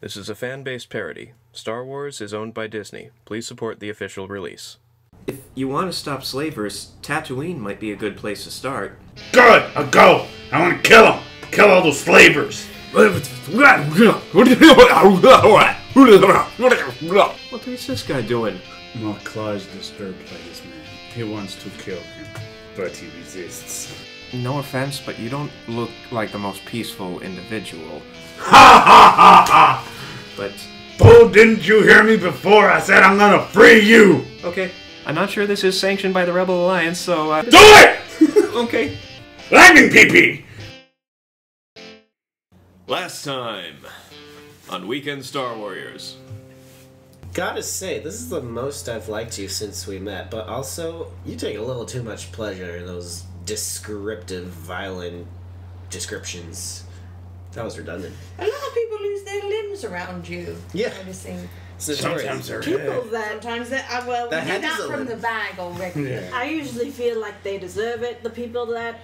This is a fan-based parody. Star Wars is owned by Disney. Please support the official release. If you want to stop slavers, Tatooine might be a good place to start. Good! I'll go! I want to kill them! Kill all those slavers! What is this guy doing? Maklaw is disturbed by this man. He wants to kill him, but he resists. No offense, but you don't look like the most peaceful individual. Ha ha ha ha! But... Bo, didn't you hear me before? I said I'm gonna free you! Okay. I'm not sure this is sanctioned by the Rebel Alliance, so... DO IT! Okay. Lightning PP! Last time on Weekend Star Warriors. Gotta say, this is the most I've liked you since we met, but also, you take a little too much pleasure in those descriptive, violent descriptions. That was redundant. A lot of people lose their limbs around you. Yeah. Noticing. Sometimes they're people that sometimes that well that we did that from the bag already. Yeah. I usually feel like they deserve it. The people that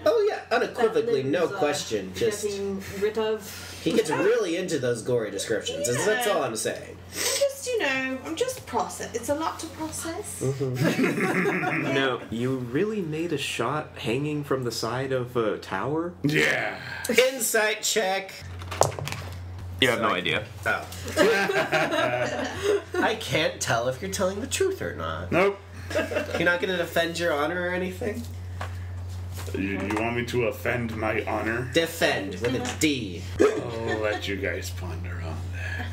unequivocally, no question, just getting rid of. He gets really into those gory descriptions. Yeah. That's all I'm saying. I'm just process. It's a lot to process. Mm-hmm. No, you really made a shot hanging from the side of a tower. Yeah. Insight check. You have no idea. Oh. I can't tell if you're telling the truth or not. Nope. You're not going to defend your honor or anything? You want me to offend my honor? Defend, with a D. I'll let you guys ponder on that.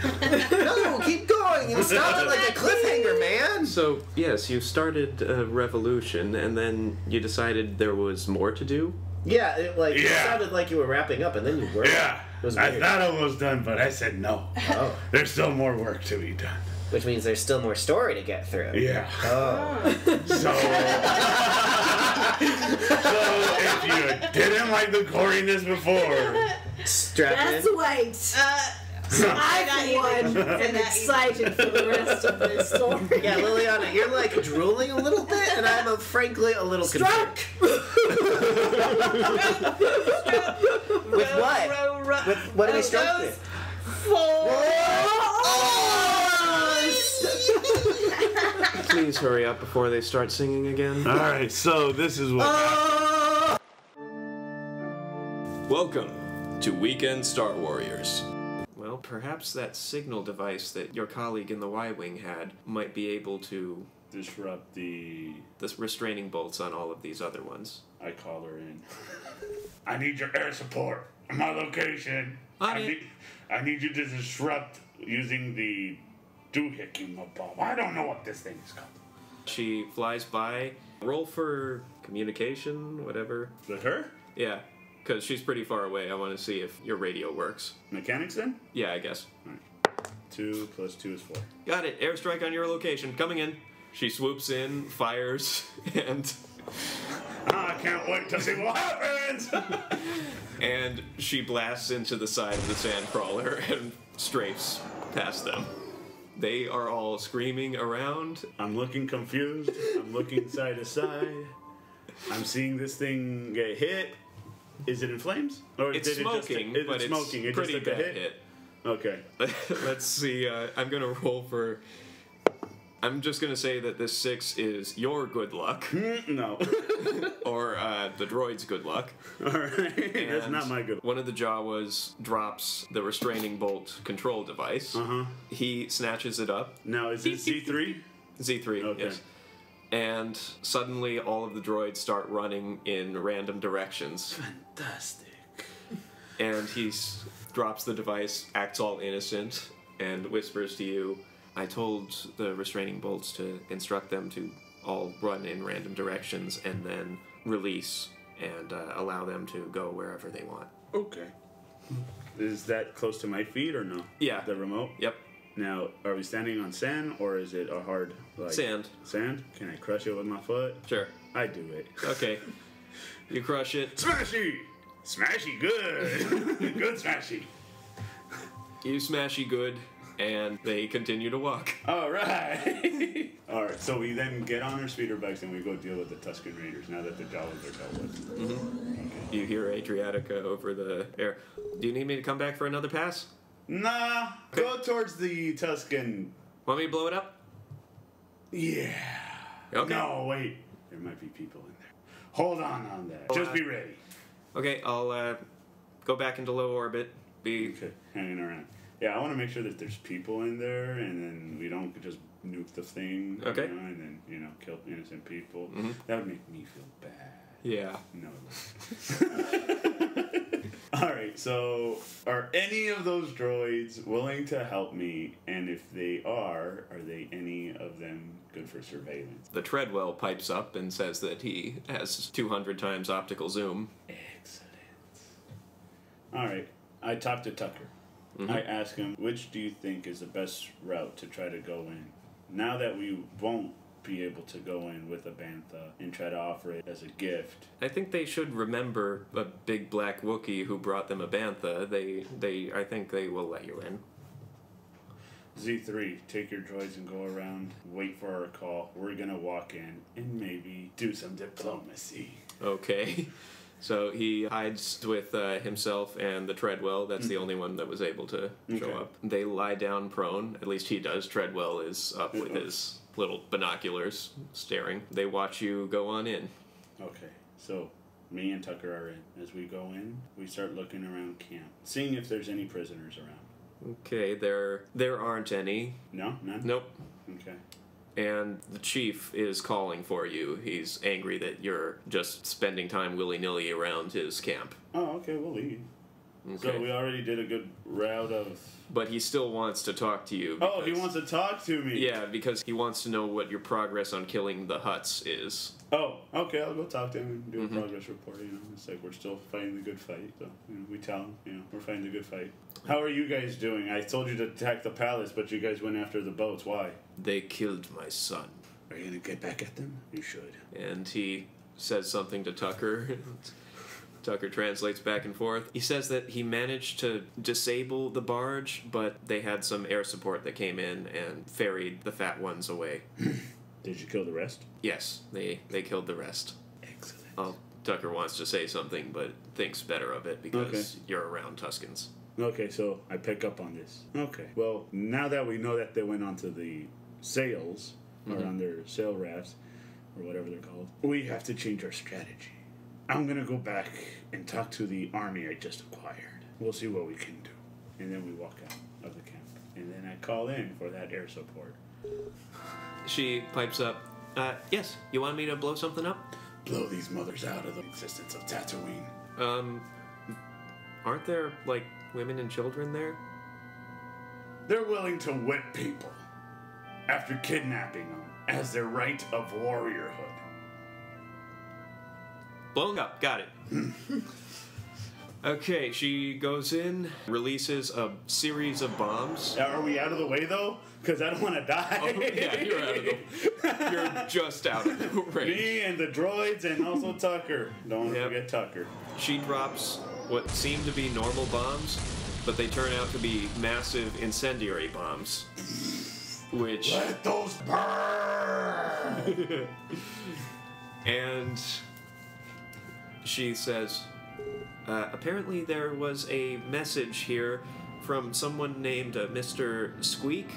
No, keep going! You sounded like a cliffhanger, man! So, yes, you started a revolution, and then you decided there was more to do? Yeah, it sounded like you were wrapping up, and then you weren't. Yeah. I thought I was done, but I said no. Oh. There's still more work to be done. Which means there's still more story to get through. Yeah. Oh. So if you didn't like the goriness before... Strap in. Just wait. I'm excited for the rest of this story. Yeah, Liliana, you're like drooling a little bit, and I'm frankly a little confused. With what? What are we struck with? Four. Please hurry up before they start singing again. All right, so this is what happened. Welcome to Weekend Star Warriors. Well, perhaps that signal device that your colleague in the Y-wing had might be able to disrupt the restraining bolts on all of these other ones. I call her in. I need your air support. My location. I need you to disrupt using the doohickey bomb. I don't know what this thing is called. She flies by. Roll for communication, whatever. With her? Yeah, because she's pretty far away. I want to see if your radio works. Mechanics then? Yeah, I guess. All right. 2 plus 2 is 4. Got it. Airstrike on your location. Coming in. She swoops in, fires, and... I can't wait to see what happens! And she blasts into the side of the sandcrawler and strafes past them. They are all screaming around. I'm looking confused. I'm looking side to side. I'm seeing this thing get hit. Is it in flames? Or it's smoking, but it's pretty bad hit. Okay. Let's see. I'm going to roll for... I'm just going to say that this 6 is your good luck. No. Or the droid's good luck. All right. And that's not my good luck. One of the Jawas drops the restraining bolt control device. Uh-huh. He snatches it up. Now, is it Z3? Z3, okay. Yes. And suddenly all of the droids start running in random directions. Fantastic. And he drops the device, acts all innocent, and whispers to you, I told the restraining bolts to instruct them to all run in random directions and then release and allow them to go wherever they want. Okay. Is that close to my feet or no? Yeah. The remote? Yep. Now, are we standing on sand or is it a hard... like, sand. Sand? Can I crush it with my foot? Sure. I do it. Okay. You crush it. Smashy! Smashy good! Good smashy! You smashy good. And they continue to walk. All right. All right. So we then get on our speeder bikes and we go deal with the Tusken Raiders now that the Jawas are dealt with. Mm-hmm. Okay. You hear Adriatica over the air. Do you need me to come back for another pass? Nah, okay. Go towards the Tusken. Want me to blow it up? Yeah. Okay. No, wait. There might be people in there. Hold on that. Just be ready. Okay, I'll go back into low orbit. Be okay. Hanging around. Yeah, I want to make sure that there's people in there, and then we don't just nuke the thing. Okay. You know, and then, you know, kill innocent people. Mm-hmm. That would make me feel bad. Yeah. No. All right, so are any of those droids willing to help me? And if they are they any of them good for surveillance? The Treadwell pipes up and says that he has 200 times optical zoom. Excellent. All right, I talked to Tucker. Mm-hmm. I ask him, which do you think is the best route to try to go in? Now that we won't be able to go in with a bantha and try to offer it as a gift. I think they should remember a big black Wookiee who brought them a bantha. I think they will let you in. Z3, take your droids and go around, wait for our call. We're gonna walk in and maybe do some diplomacy. Okay. So he hides with himself and the Treadwell. That's the only one that was able to show up. They lie down prone. At least he does. Treadwell is up with his little binoculars staring. They watch you go on in. Okay, so me and Tucker are in. As we go in, we start looking around camp, seeing if there's any prisoners around. Okay, there aren't any. No? None? Nope. Okay. And the chief is calling for you. He's angry that you're just spending time willy-nilly around his camp. Oh, okay, we'll leave. Okay. So we already did a good route of... But he still wants to talk to you. Because, oh, he wants to talk to me. Yeah, because he wants to know what your progress on killing the Hutts is. Oh, okay, I'll go talk to him and do a progress report. You know, it's like we're still fighting the good fight. So you know, we tell him, you know, we're fighting the good fight. How are you guys doing? I told you to attack the palace, but you guys went after the boats. Why? They killed my son. Are you going to get back at them? You should. And he says something to Tucker. Tucker translates back and forth. He says that he managed to disable the barge, but they had some air support that came in and ferried the fat ones away. Did you kill the rest? Yes, they killed the rest. Excellent. Tucker wants to say something, but thinks better of it because you're around Tuskens. Okay, so I pick up on this. Okay. Well, now that we know that they went onto the sails, or on their sail rafts, or whatever they're called, we have to change our strategy. I'm going to go back and talk to the army I just acquired. We'll see what we can do. And then we walk out of the camp. And then I call in for that air support. She pipes up, yes, you want me to blow something up? Blow these mothers out of the existence of Tatooine. Aren't there, like, women and children there? They're willing to whip people after kidnapping them as their right of warriorhood. Blown up. Got it. Okay, she goes in, releases a series of bombs. Are we out of the way, though? Because I don't want to die. Oh, yeah, you're out of the... You're just out of the range. Me and the droids and also Tucker. Don't forget Tucker. She drops what seem to be normal bombs, but they turn out to be massive incendiary bombs. Which... Let those burn! And... She says, apparently there was a message here from someone named Mr. Squeak.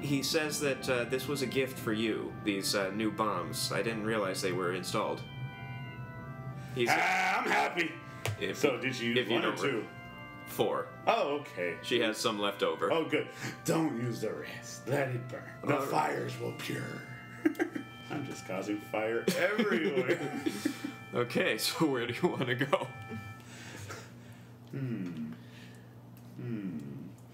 He says that this was a gift for you, these new bombs. I didn't realize they were installed. He's I'm happy. So did you use one or two? 4. Oh, okay. She has some left over. Oh, good. Don't use the rest. Let it burn. The fires will pure. I'm just causing fire everywhere. Okay, so where do you want to go?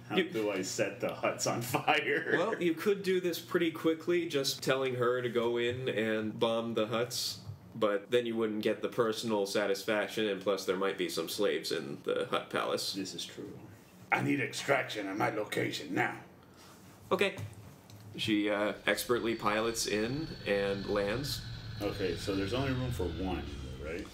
How do I set the Hutts on fire? Well, you could do this pretty quickly, just telling her to go in and bomb the Hutts, but then you wouldn't get the personal satisfaction, and plus there might be some slaves in the Hutt palace. This is true. I need extraction at my location now. Okay. She expertly pilots in and lands. Okay, so there's only room for one, right?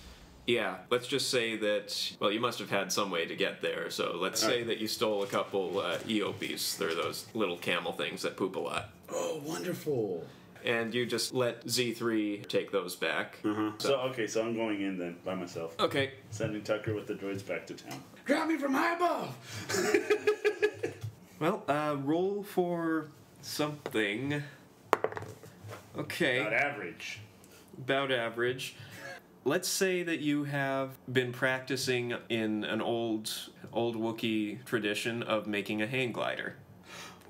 Yeah, let's just say that, well, you must have had some way to get there, so let's say that you stole a couple EOPs. They're those little camel things that poop a lot. Oh, wonderful. And you just let Z3 take those back. So I'm going in then, by myself. Okay. Sending Tucker with the droids back to town. Drop me from high above! Well, roll for something. Okay. About average. About average. Let's say that you have been practicing in an old Wookiee tradition of making a hang glider.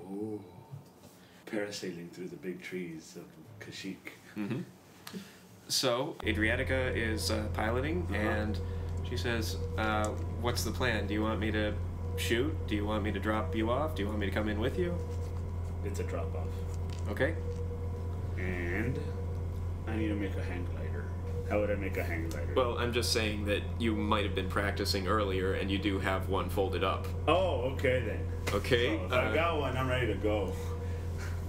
Oh. Parasailing through the big trees of Kashyyyk. Mm-hmm. So, Adriatica is piloting, and she says, what's the plan? Do you want me to shoot? Do you want me to drop you off? Do you want me to come in with you? It's a drop-off. Okay. And I need to make a hang glider. How would I make a hang glider? Well, I'm just saying that you might have been practicing earlier, and you do have one folded up. Oh, okay then. Okay. So if I got one, I'm ready to go.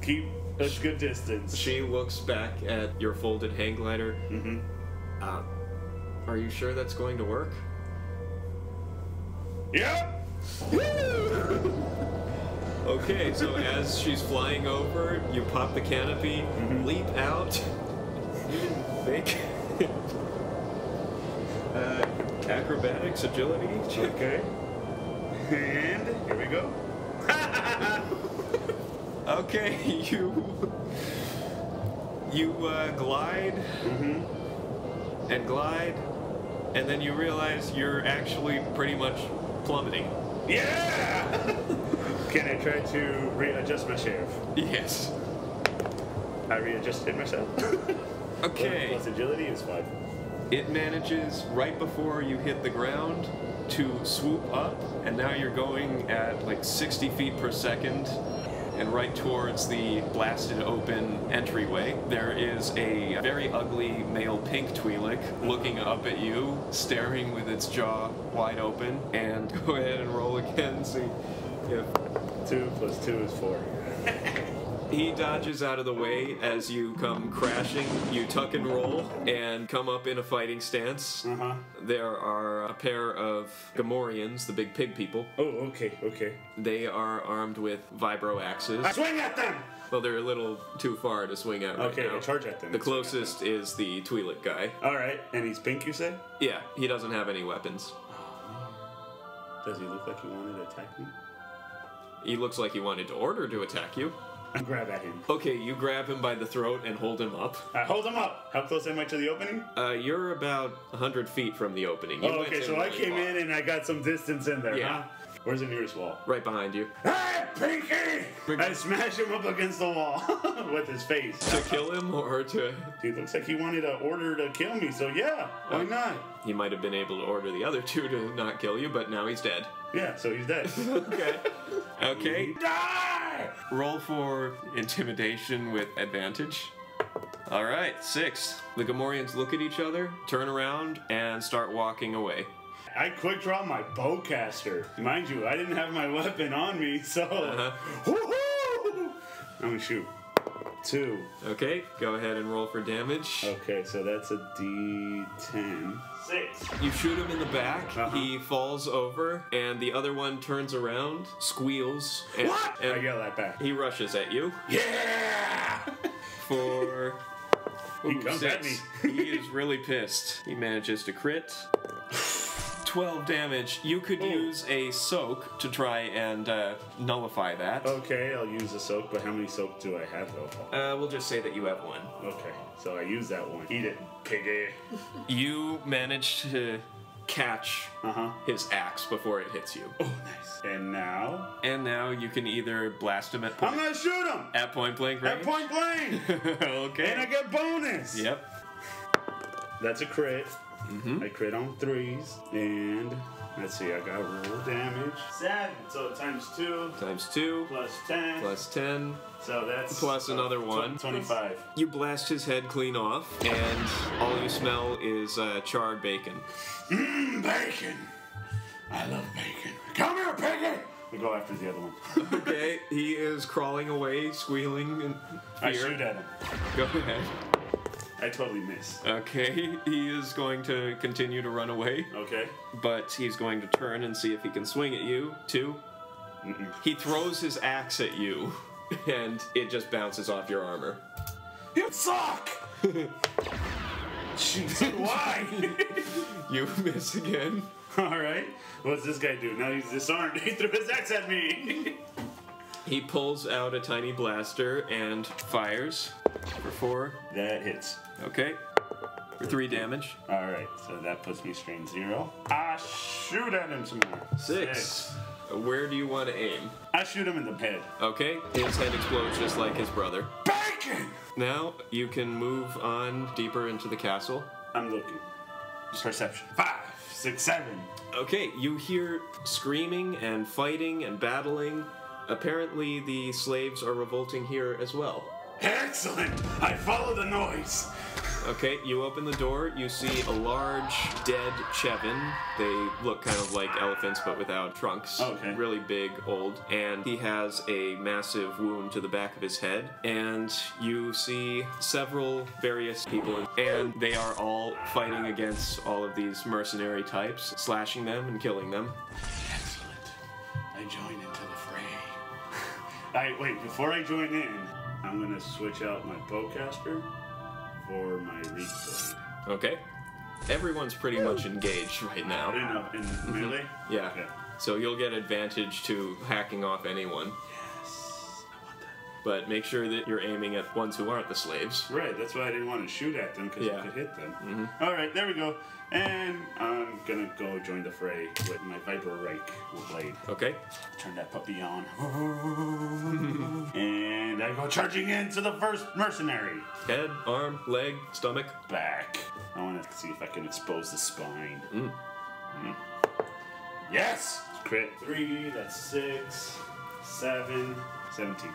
Keep a good distance. She looks back at your folded hang glider. Mm-hmm. Are you sure that's going to work? Yep. Okay, so as she's flying over, you pop the canopy, leap out, make acrobatics, agility. Okay. And here we go. Okay, you glide and glide, and then you realize you're actually pretty much plummeting. Yeah! Can I try to readjust my sheriff? Yes. I readjusted myself. Okay. Plus agility is 5. It manages, right before you hit the ground, to swoop up, and now you're going at like 60 feet per second, and right towards the blasted open entryway. There is a very ugly male pink Twi'lek looking up at you, staring with its jaw wide open, and go ahead and roll again and see if... 2 plus 2 is 4. He dodges out of the way as you come crashing. You tuck and roll and come up in a fighting stance. There are a pair of Gamorreans, the big pig people. Oh, okay, okay. They are armed with vibro axes. I swing at them! Well, they're a little too far to swing at right now. Okay, I charge at them. The closest is the Twi'lek guy. All right, and he's pink, you say? Yeah, he doesn't have any weapons. Oh, man. Does he look like he wanted to attack me? He looks like he wanted to order to attack you. I grab at him. Okay, you grab him by the throat and hold him up. I hold him up! How close am I to the opening? You're about 100 feet from the opening. You oh, okay, so I came in and I got some distance in there, huh? Where's the nearest wall? Right behind you. Hey, Pinky! I smash him up against the wall with his face. To kill him or to... Dude, looks like he wanted an order to kill me, so yeah, why not? He might have been able to order the other two to not kill you, but now he's dead. Yeah, so he's dead. Okay. Okay. Die! Roll for intimidation with advantage. All right, 6. The Gamorreans look at each other, turn around, and start walking away. I quick draw my bowcaster. Mind you, I didn't have my weapon on me, so... Woohoo! I'm gonna shoot. 2. Okay, go ahead and roll for damage. Okay, so that's a D10. 6. You shoot him in the back, he falls over, and the other one turns around, squeals, and, I yell that back. He rushes at you. Yeah! For... Ooh, he comes 6. At me. He is really pissed. He manages to crit. 12 damage. You could use a soak to try and nullify that. Okay, I'll use a soak, but how many soak do I have though? We'll just say that you have 1. Okay, so I use that 1. Eat it, piggy. You managed to catch his axe before it hits you. Oh, nice. And now? And now you can either blast him at point... I'm gonna shoot him! At point blank range? At point blank! Okay. And I get bonus! Yep. That's a crit. I crit on 3s, and let's see, I got roll damage. 7, so times 2. Times 2. Plus 10. Plus 10. So that's... Plus another 1. 25. You blast his head clean off, and all you smell is charred bacon. Mmm, bacon! I love bacon. Come here, piggy! We go after the other one. Okay, he is crawling away, squealing in fear. I shoot at him. Go ahead. I totally miss. Okay, he is going to continue to run away. Okay. But he's going to turn and see if he can swing at you, too. He throws his axe at you, and it just bounces off your armor. You suck! Jesus, why? You miss again. All right. What's this guy do? Now he's disarmed. He threw his axe at me. He pulls out a tiny blaster and fires for 4. That hits. Okay. For 3 damage. Alright, so that puts me strain 0. I shoot at him some more. 6. Where do you want to aim? I shoot him in the head. Okay, his head explodes just like his brother. Bacon! Now you can move on deeper into the castle. I'm looking. Perception. 5, 6, 7. Okay, you hear screaming and fighting and battling. Apparently the slaves are revolting here as well. Excellent! I follow the noise! Okay, you open the door, you see a large, dead Chevin. They look kind of like elephants, but without trunks. Okay. Really big, old. And he has a massive wound to the back of his head. And you see several various people, and they are all fighting against all of these mercenary types, slashing them and killing them. Excellent. I join into the fray. Wait, before I join in, I'm gonna switch out my bowcaster for my Ryyk blade. Okay. Everyone's pretty much engaged right now. In melee? Yeah. Okay. So you'll get advantage to hacking off anyone. Yes. I want that. But make sure that you're aiming at ones who aren't the slaves. Right. That's why I didn't want to shoot at them, because I could hit them. Mm-hmm. All right. There we go. And I'm going to go join the fray with my Ryyk blade. Okay. Turn that puppy on. And I go charging into the first mercenary. Head, arm, leg, stomach. Back. I want to see if I can expose the spine. Mm. Mm. Yes! Crit. 3, that's 6, 7, 17.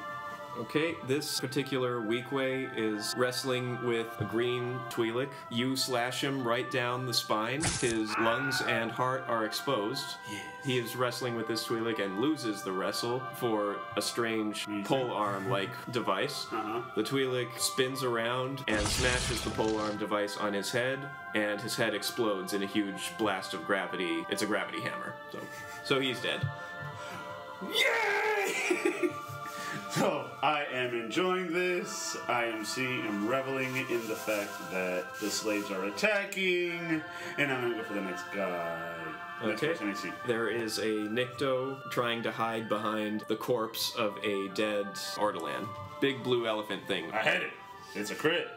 Okay, this particular Weequay is wrestling with a green Twi'lek. You slash him right down the spine. His lungs and heart are exposed. Yes. He is wrestling with this Twi'lek and loses the wrestle for a strange pole-arm-like device. Uh-huh. The Twi'lek spins around and smashes the pole-arm device on his head, and his head explodes in a huge blast of gravity. It's a gravity hammer. So he's dead. Yay! So, I am enjoying this. I am seeing and reveling in the fact that the slaves are attacking. And I'm going to go for the next guy. Okay. There is a Nikto trying to hide behind the corpse of a dead Ortolan. Big blue elephant thing. I hit it. It's a crit.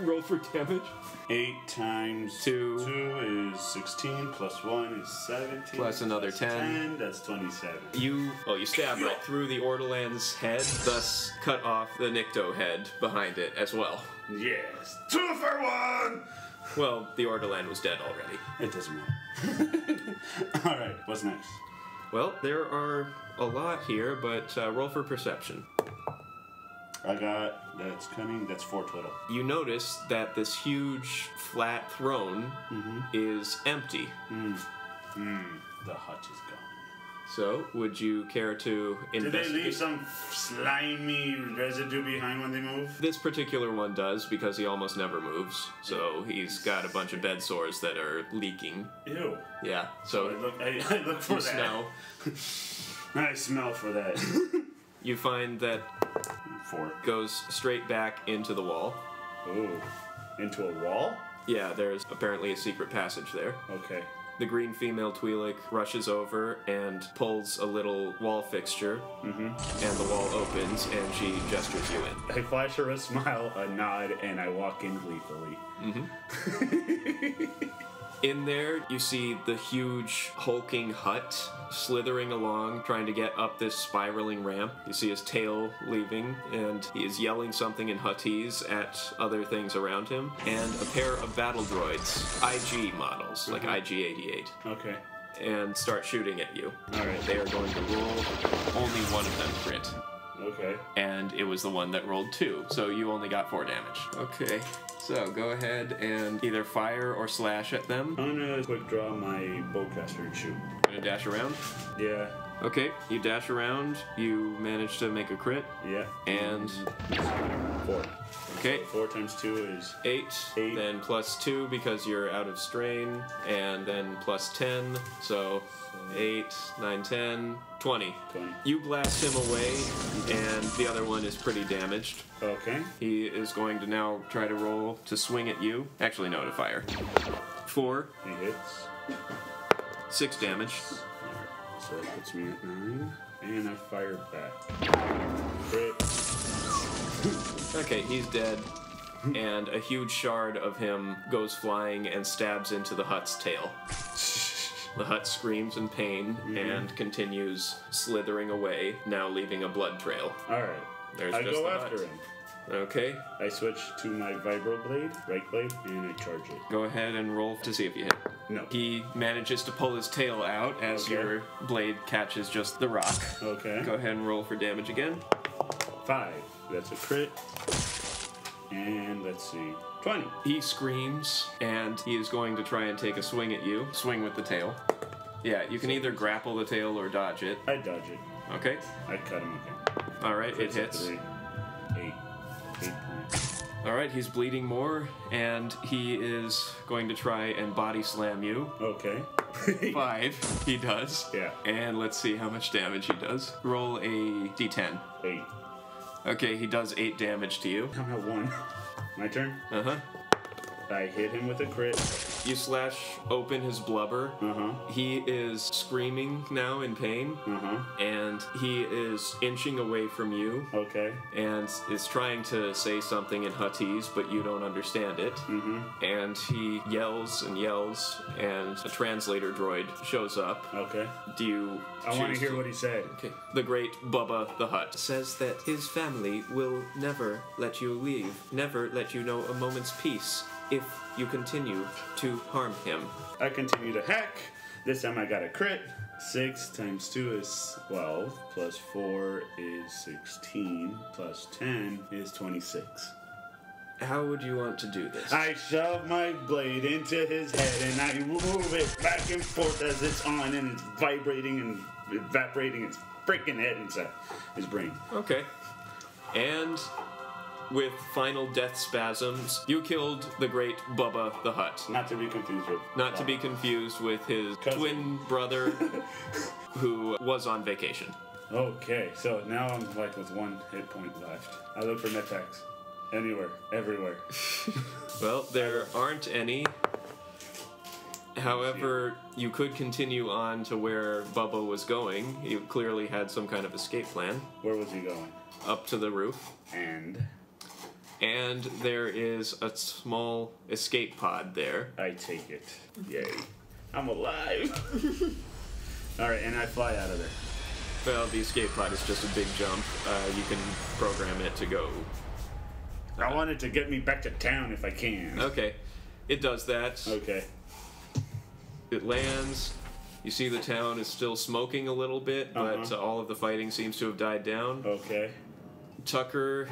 Roll for damage. 8 times 2 is 16, plus 1 is 17. Plus another 10. That's 27. You stab right through the Ortolan's head, thus cut off the Nikto head behind it as well. Yes. 2 for 1! Well, the Ortolan was dead already. It doesn't matter. Alright, what's next? Well, there are a lot here, but roll for perception. I got, that's cunning, that's 4 total. You notice that this huge, flat throne is empty. The hut is gone. So, would you care to investigate? Did they leave some slimy residue behind when they move? This particular one does, because he almost never moves. So he's got a bunch of bed sores that are leaking. Ew. Yeah, so I look for that. I smell for that. You find that... 4. Goes straight back into the wall. Ooh. Into a wall? Yeah, there's apparently a secret passage there. Okay. The green female Twi'lek rushes over and pulls a little wall fixture, and the wall opens, and she gestures you in. I flash her a smile, a nod, and I walk in gleefully. In there, you see the huge, hulking Hutt slithering along, trying to get up this spiraling ramp. You see his tail leaving, and he is yelling something in Huttese at other things around him. And a pair of battle droids, IG models, like IG-88. Okay. And start shooting at you. All right. They are going to roll. Only one of them crit. Okay. And it was the one that rolled 2, so you only got 4 damage. Okay. So, go ahead and either fire or slash at them. I'm gonna quick draw my bowcaster and shoot. Gonna dash around? Yeah. Okay, you dash around, you manage to make a crit. Yeah. And... 4. Okay. 4 times 2 is... 8. Then plus 2 because you're out of strain, and then plus 10, so... 8, 9, 10, 20. You blast him away, and the other one is pretty damaged. Okay. He is going to now try to roll to swing at you. Actually, no, to fire. 4. He hits. 6 damage. So that puts me at 9. And I fired back. Great. Okay, he's dead. And a huge shard of him goes flying and stabs into the Hutt's tail. The Hutt screams in pain and continues slithering away, now leaving a blood trail. All right. There's I go after him. Okay. I switch to my vibro blade, Ryyk blade, and I charge it. Go ahead and roll to see if you hit. No. He manages to pull his tail out as your blade catches just the rock. Okay. Go ahead and roll for damage again. 5. That's a crit. And let's see. 20. He screams, and he is going to try and take a swing at you. Swing with the tail. Yeah, you can either grapple the tail or dodge it. I dodge it. Okay. I cut him again. All right, it hits. 8 points. All right, he's bleeding more, and he is going to try and body slam you. Okay. 5. He does. Yeah. And let's see how much damage he does. Roll a d10. 8. Okay, he does 8 damage to you. I'm at 1. My turn? Uh-huh. I hit him with a crit. You slash open his blubber. Uh-huh. He is screaming now in pain. Uh-huh. And he is inching away from you. Okay. And is trying to say something in Huttese, but you don't understand it. Mm-hmm. And he yells and yells, and a translator droid shows up. Okay. Do you... I want to hear what he said. Okay. The great Bubba the Hutt says that his family will never let you leave, never let you know a moment's peace, if you continue to harm him. I continue to hack. This time I got a crit. 6 times 2 is 12. Plus 4 is 16. Plus 10 is 26. How would you want to do this? I shove my blade into his head and I move it back and forth as it's on, and it's vibrating and evaporating its freaking head inside his brain. Okay. And with final death spasms, you killed the great Bubba the Hutt. Not to be confused with... Not to be confused with his cousin. Twin brother who was on vacation. Okay, so now I'm like with 1 hit point left. I look for net packs. Anywhere. Everywhere. Well, there aren't any. However, you could continue on to where Bubba was going. You clearly had some kind of escape plan. Where was he going? Up to the roof. And there is a small escape pod there. I take it. Yay. I'm alive. All right, and I fly out of there. Well, the escape pod is just a big jump. You can program it to go. I want it to get me back to town if I can. Okay. It does that. Okay. It lands. You see the town is still smoking a little bit, but all of the fighting seems to have died down. Okay. Tucker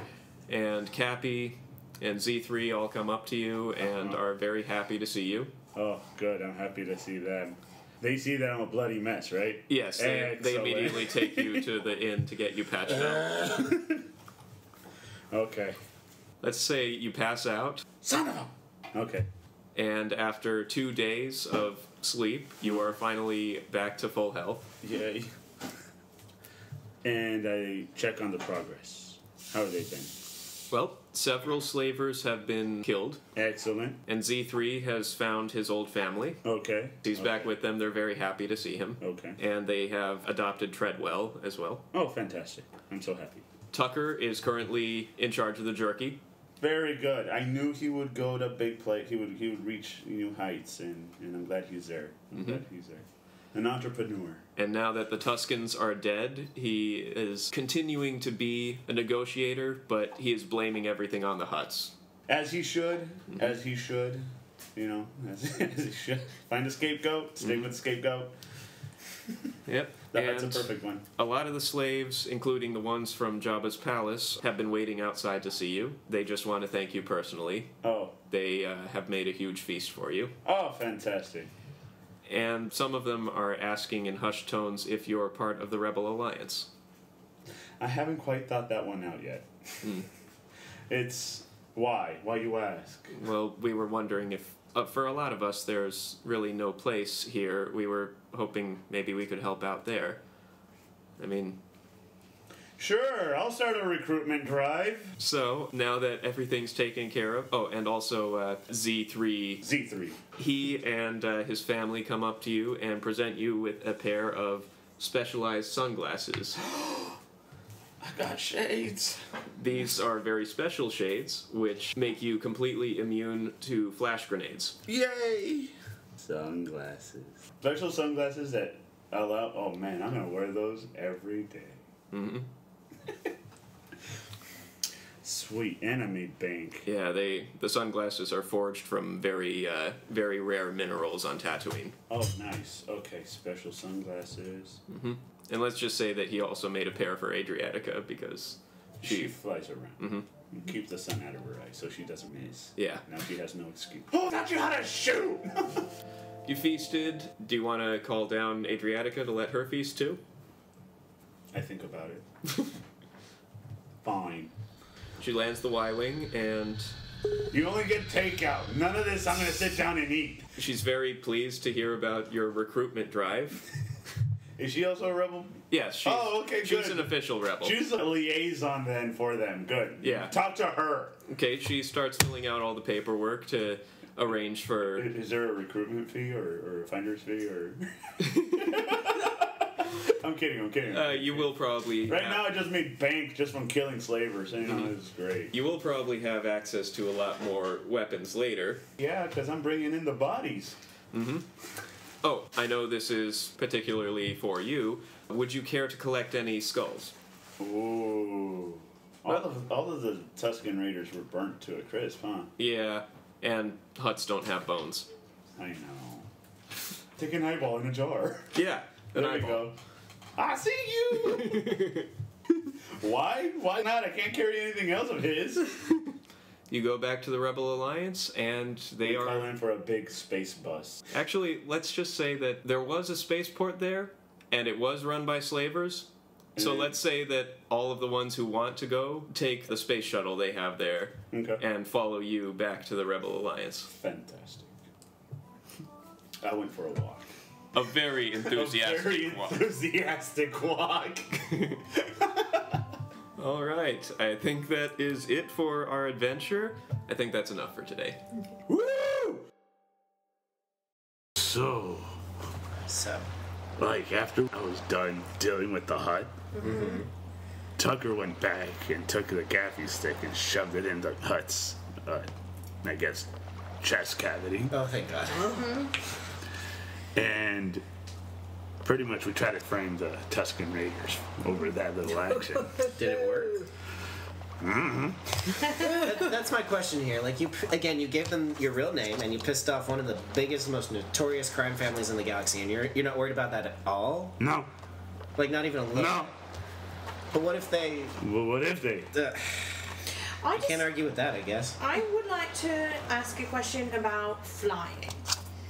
and Cappy and Z3 all come up to you and are very happy to see you. Oh, good. I'm happy to see them. They see that I'm a bloody mess, right? Yes. They immediately take you to the inn to get you patched up. Okay. Let's say you pass out. Son of a... Okay. And after 2 days of sleep, you are finally back to full health. Yay. And I check on the progress. How are they been? Well, several slavers have been killed. Excellent. And Z3 has found his old family. Okay. He's back with them. They're very happy to see him. Okay. And they have adopted Treadwell as well. Oh, fantastic. I'm so happy. Tucker is currently in charge of the jerky. Very good. I knew he would go to big play. He would reach new heights, and I'm glad he's there. I'm glad he's there. An entrepreneur. And now that the Tuskens are dead, he is continuing to be a negotiator, but he is blaming everything on the Hutts. As he should. As he should. You know, as he should. Find a scapegoat. Stay with the scapegoat. Yep. That's a perfect one. A lot of the slaves, including the ones from Jabba's palace, have been waiting outside to see you. They just want to thank you personally. Oh. They have made a huge feast for you. Oh, fantastic. And some of them are asking in hushed tones if you're part of the Rebel Alliance. I haven't quite thought that one out yet. It's... Why? Why you ask? Well, we were wondering if... for a lot of us, there's really no place here. We were hoping maybe we could help out there. I mean... Sure, I'll start a recruitment drive. So, now that everything's taken care of... Oh, and also Z3. He and his family come up to you and present you with a pair of specialized sunglasses. I got shades. These are very special shades, which make you completely immune to flash grenades. Yay! Sunglasses. Special sunglasses that allow... Oh man, I'm gonna wear those every day. Mm-hmm. Sweet enemy bank. Yeah, the sunglasses are forged from very rare minerals on Tatooine. Oh, nice. Okay, special sunglasses. Mm-hmm. And let's just say that he also made a pair for Adriatica because she flies around. Mm-hmm. You keep the sun out of her eyes so she doesn't miss. Yeah. Now she has no excuse. Who taught you how to shoot? You feasted. Do you want to call down Adriatica to let her feast too? I think about it. Fine. She lands the Y-wing and... You only get takeout. None of this, I'm going to sit down and eat. She's very pleased to hear about your recruitment drive. Is she also a rebel? Yes. She's, oh, okay, she's good. An official rebel. She's a liaison then for them. Good. Yeah. Talk to her. Okay, she starts filling out all the paperwork to arrange for... Is there a recruitment fee or a finder's fee or... I'm kidding, I'm kidding. You will probably... Right now I just made bank just from killing slavers. You know, It's great. You will probably have access to a lot more weapons later. Yeah, because I'm bringing in the bodies. Mm-hmm. Oh, I know this is particularly for you. Would you care to collect any skulls? Ooh. All of the Tusken Raiders were burnt to a crisp, huh? Yeah, and Hutts don't have bones. I know. Take an eyeball in a jar. Yeah, an eyeball. There we go. I see you! Why? Why not? I can't carry anything else of his. You go back to the Rebel Alliance, and they are... calling for a big space bus. Actually, let's just say that there was a spaceport there, and it was run by slavers. And so let's say that all of the ones who want to go take the space shuttle they have there and follow you back to the Rebel Alliance. Fantastic. I went for a walk. A very enthusiastic walk. All right, I think that is it for our adventure. I think that's enough for today. Okay. Woo! So, like after I was done dealing with the Hutt, Tucker went back and took the gaffy stick and shoved it in the Hutt's, I guess, chest cavity. Oh, thank God. And pretty much we tried to frame the Tusken Raiders over that little action. Did it work? That's my question here. Like, you gave them your real name and you pissed off one of the biggest, most notorious crime families in the galaxy, and you're not worried about that at all? No. Like, not even a little? No. But what if they... Well, what if they... I can't argue with that, I guess. I would like to ask a question about flying.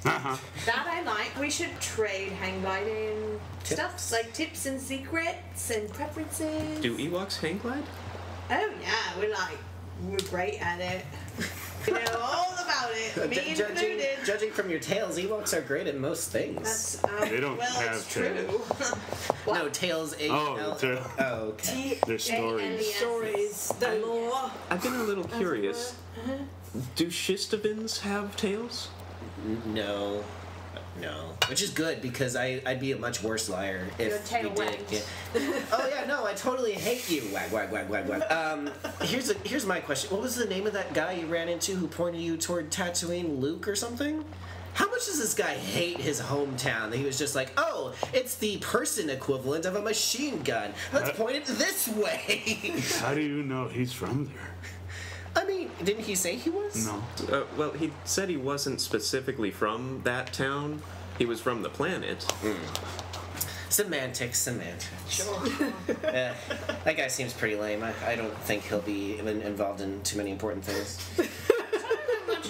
That I like. We should trade hang gliding stuff, like tips and secrets and preferences. Do Ewoks hang glide? Oh yeah, we're great at it. We know all about it, me included. Judging from your tails, Ewoks are great at most things. That's, they don't have tails. No, tails. Oh, okay. They're stories. Stories. The lore. I've been a little curious. Do Shystabins have tails? No. No. Which is good, because I'd be a much worse liar if you did get... Oh, yeah, no, I totally hate you. Wag, wag, wag, wag, wag. Here's my question. What was the name of that guy you ran into who pointed you toward Tatooine, Luke or something? How much does this guy hate his hometown that he was just like, oh, it's the person equivalent of a machine gun. Let's point it this way. How do you know he's from there? I mean, didn't he say he was? No. Well, he said he wasn't specifically from that town. He was from the planet. Semantics. Sure. That guy seems pretty lame. I don't think he'll be involved in too many important things.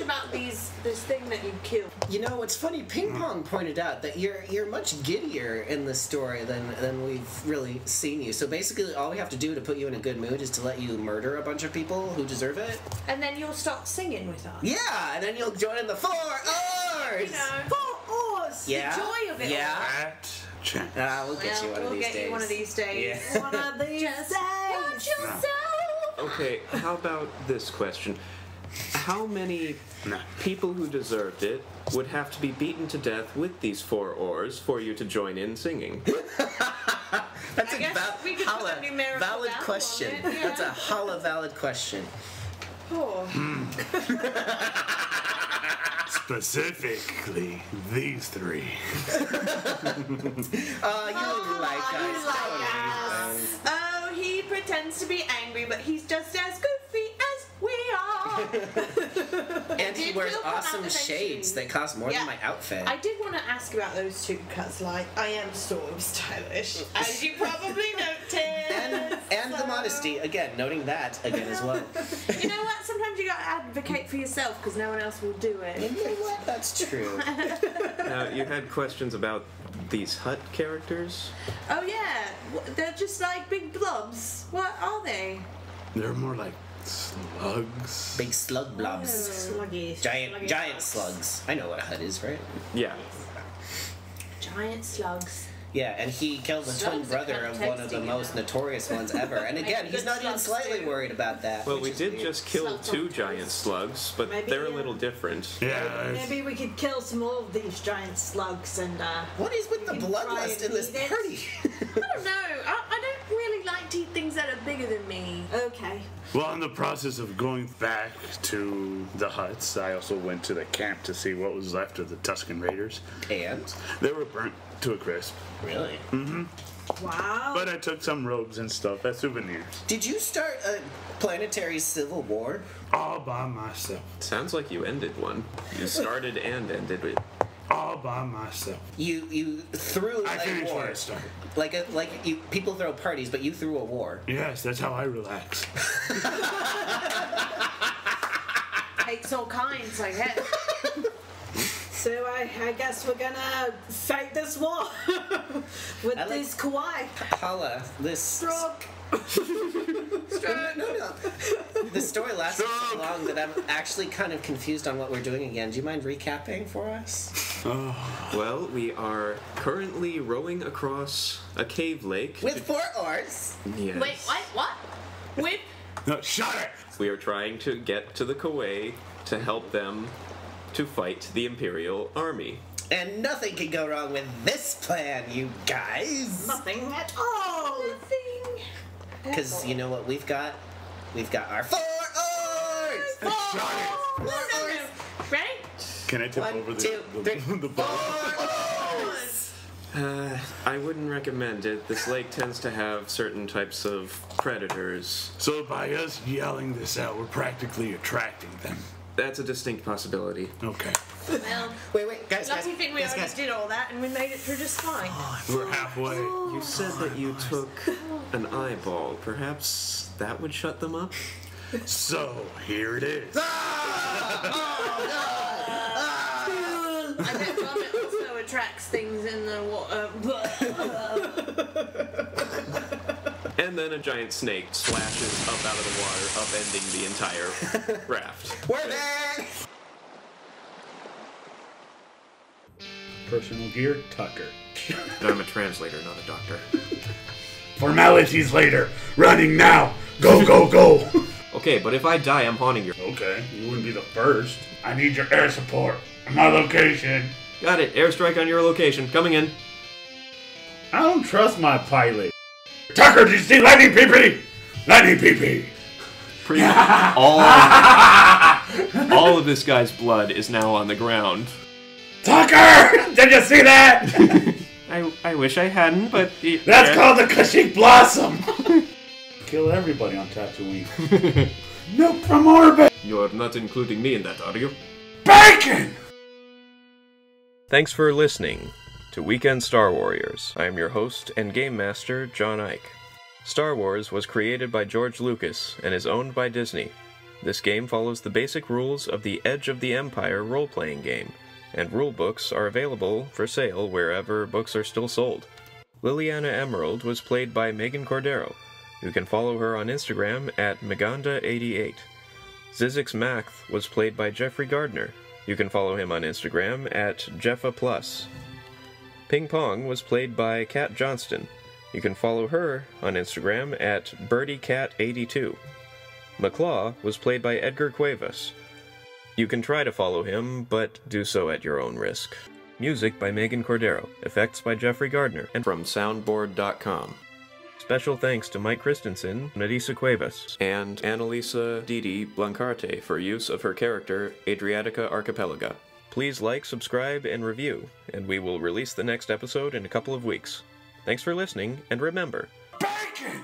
About this thing that you killed. You know, what's funny, Ping Pong pointed out that you're much giddier in this story than we've really seen you. So basically all we have to do to put you in a good mood is to let you murder a bunch of people who deserve it. And then you'll start singing with us. Yeah, and then you'll join in the 4 R's! You know. 4 R's! Yeah. The joy of it. Yeah. We'll get you one of these days. We'll get you one of these days. Yeah. One of these days. Watch yourself! Okay, how about this question? How many people who deserved it would have to be beaten to death with these 4 R's for you to join in singing? That's a valid question. Yeah. That's a holla valid question. Oh. Specifically, these three. You like us. Oh, he pretends to be angry, but he's just as goofy as we are. And he wears awesome shades that cost more than my outfit. I did want to ask about those two cuts. Like, I am sort of stylish, as you probably noticed. And the modesty, again, noting that again as well. You know what? Sometimes you gotta advocate for yourself because no one else will do it. You know what? That's true. Now, you had questions about these Hutt characters? Oh, yeah. They're just like big blobs. What are they? They're more like slugs. Big slug blobs. Oh. Sluggies. Giant slugs. I know what a Hutt is, right? Yeah. Giant slugs. Yeah, and he killed the twin brother of one of the most notorious ones ever. And again, he's not even slightly worried about that. Well, we did just kill two giant slugs, but they're a little different. Yeah. Maybe we could kill some more of these giant slugs and... what is with the bloodlust in this party? I don't know. I don't really like to eat things that are bigger than me. Okay. Well, in the process of going back to the Hutts, I also went to the camp to see what was left of the Tusken Raiders. And? They were burnt to a crisp. Really? Mm-hmm. Wow. But I took some robes and stuff as souvenirs. Did you start a planetary civil war? All by myself. Sounds like you ended one. You started and ended it. All by myself. You threw a war. I started. Like people throw parties, but you threw a war. Yes, that's how I relax. Takes all kinds, I guess. So I guess we're gonna fight this war with this kawaii. Hala, this stroke. No. The story lasted so long that I'm actually kind of confused on what we're doing again. Do you mind recapping for us? Oh. Well, we are currently rowing across a cave lake with four oars. Yes. Wait, what? With? No, shut it. We are trying to get to the Kawaii to help them to fight the Imperial Army. And nothing can go wrong with this plan, you guys. Nothing at all. Nothing. Because you know what we've got? We've got our four oars. Four oars. Ready? Can I tip over the boat? Four oars. I wouldn't recommend it. This lake tends to have certain types of predators. So by us yelling this out, we're practically attracting them. That's a distinct possibility. Okay. Well, wait, guys. Lucky thing we already did all that and we made it through just fine. Oh, we're halfway. Oh, you said that you took an eyeball. Perhaps that would shut them up? So, here it is. Oh, no. I bet vomit also attracts things in the water. And then a giant snake splashes up out of the water, upending the entire raft. We're back! Personal gear, Tucker. I'm a translator, not a doctor. Formalities later. Running now. Go, go, go. Okay, but if I die, I'm haunting you. Okay, you wouldn't be the first. I need your air support. My location. Got it. Airstrike on your location. Coming in. I don't trust my pilot. Tucker, did you see Lightning PP? Lightning PP! All of this guy's blood is now on the ground. Tucker! Did you see that? I wish I hadn't, but... That's called the Kashyyyk Blossom! Kill everybody on Tatooine. No from orbit! You're not including me in that, are you? Bacon! Thanks for listening to Weekend Star Warriors. I am your host and game master, John Ike. Star Wars was created by George Lucas and is owned by Disney. This game follows the basic rules of the Edge of the Empire role-playing game, and rulebooks are available for sale wherever books are still sold. Liliana Emerald was played by Megan Cordero. You can follow her on Instagram at Meganda88. Zizix Macth was played by Jeffrey Gardner. You can follow him on Instagram at Jeffaplus. Ping Pong was played by Kat Johnston. You can follow her on Instagram at BirdieCat82. Maklaw was played by Edgar Cuevas. You can try to follow him, but do so at your own risk. Music by Megan Cordero, effects by Jeffrey Gardner, and from soundboard.com. Special thanks to Mike Christensen, Nadisa Cuevas, and Annalisa Didi Blancarte for use of her character, Adriatica Archipelago. Please like, subscribe, and review, and we will release the next episode in a couple of weeks. Thanks for listening, and remember... Bacon!